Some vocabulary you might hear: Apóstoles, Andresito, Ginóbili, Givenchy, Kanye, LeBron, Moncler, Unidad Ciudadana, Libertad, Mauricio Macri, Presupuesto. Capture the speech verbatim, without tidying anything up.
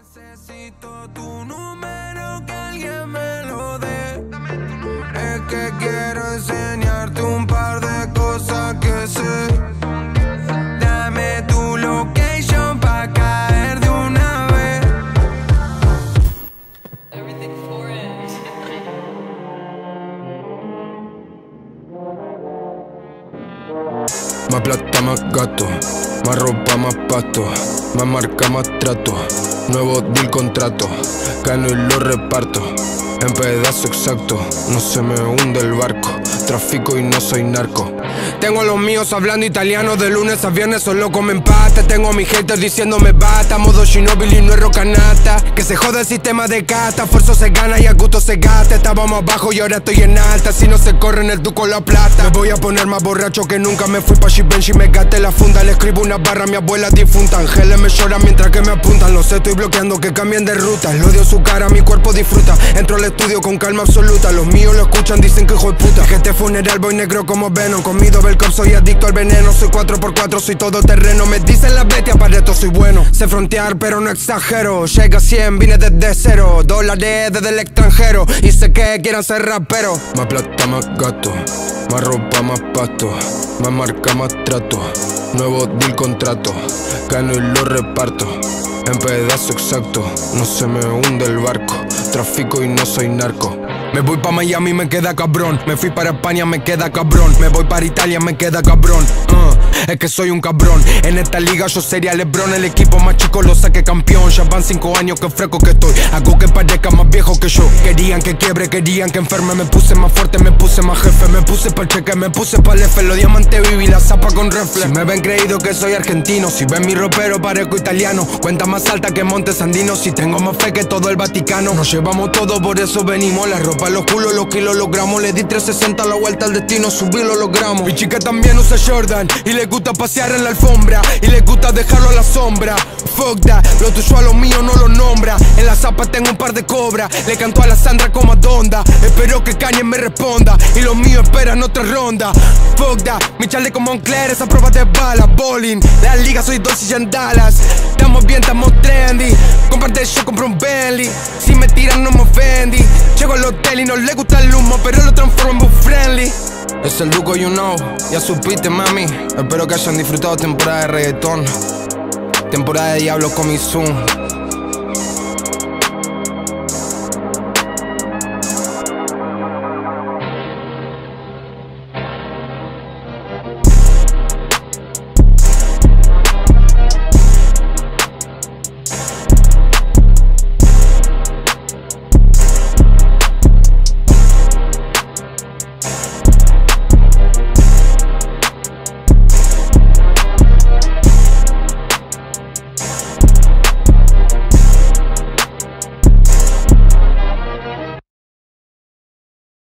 Necesito tu número, que alguien me lo dé. Es que quiero enseñarte un par de cosas que sé. Dame tu location pa' caer de una vez. Everything for it. Más plata, más gato. Más ropa, más pasto. Más marca, más trato. Nuevo deal, contrato, gano y lo reparto, en pedazo exacto, no se me hunde el barco, trafico y no soy narco. Tengo a los míos hablando italiano de lunes a viernes, solo comen pasta. Tengo a mis haters diciéndome basta, modo Ginóbili, no es rocanata. Que se joda el sistema de casta, esfuerzo se gana y a gusto se gasta. Estábamos abajo y ahora estoy en alta, si no se corre en el duco la plata. Me voy a poner más borracho que nunca, me fui pa' Givenchy, me gasté la funda. Le escribo una barra a mi abuela difunta, ángeles me lloran mientras que me apuntan. Los estoy bloqueando que cambien de ruta, el odio su cara, mi cuerpo disfruta. Entro al estudio con calma absoluta, los míos lo escuchan, dicen que hijo de puta. Que este funeral voy negro como Venom, comido Belcop, soy adicto al veneno. Soy cuatro por cuatro, soy todo terreno, me dicen la bestia, para esto soy bueno. Sé frontear pero no exagero, llega a cien, vine desde cero. Dólares desde el extranjero, y sé que quieran ser raperos. Más plata, más gato, más ropa, más pasto. Más marca, más trato, nuevo deal, contrato, gano y lo reparto, en pedazo exacto, no se me hunde el barco, trafico y no soy narco. Me voy pa' Miami, me queda cabrón. Me fui para España, me queda cabrón. Me voy para Italia, me queda cabrón. uh, Es que soy un cabrón. En esta liga yo sería LeBron. El equipo más chico lo saqué campeón. Ya van cinco años que fresco que estoy, hago que parezca más viejo que yo. Querían que quiebre, querían que enferme. Me puse más fuerte, me puse más jefe. Me puse pa'l cheque, me puse pa'l F. Los diamantes viví, la zapa con reflex. Si me ven creído que soy argentino, si ven mi ropero parezco italiano. Cuenta más alta que Montes Andinos, si tengo más fe que todo el Vaticano. Nos llevamos todo, por eso venimos. La ropa para los culos, los kilos, los gramos. Le di trescientos sesenta la vuelta al destino, subí los logramos. Mi chica también usa Jordan y le gusta pasear en la alfombra, y le gusta dejarlo a la sombra. Fuck that, lo tuyo a lo mío no lo nombra. En la zapa tengo un par de cobras, le canto a la Sandra como Adonda. Espero que Kanye me responda, y los míos esperan otra ronda. Fuck that, mi chale como Moncler, esa prueba de bala. Bowling, la liga soy Dolce y en Dallas. Estamos bien, estamos trendy, comparte yo compro un Bentley. Si me tiran no me ofendí, llego al hotel y no le gusta el humo, pero lo transformo en friendly. Es el Duco, you know, ya supiste mami. Espero que hayan disfrutado temporada de reggaetón, temporada de diablos con mi Zoom.